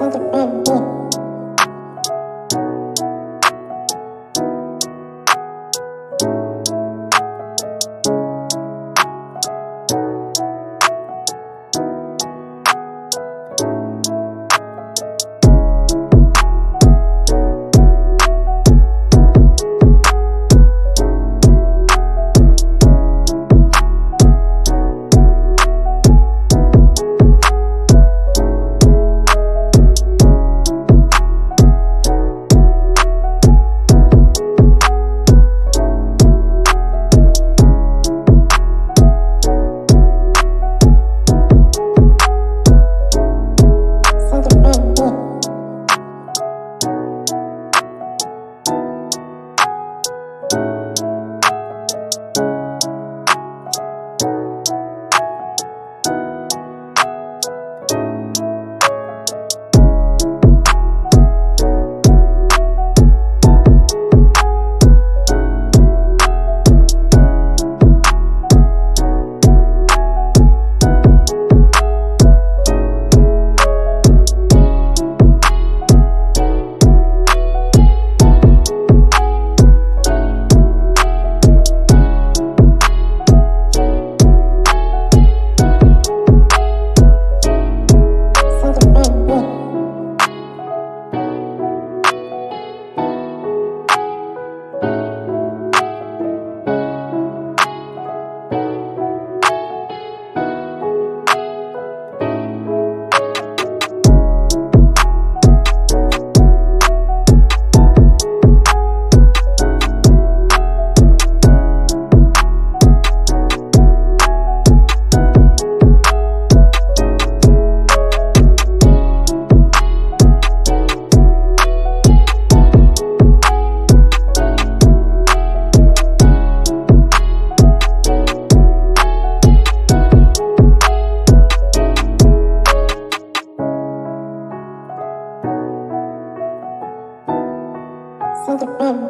Send it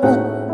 back.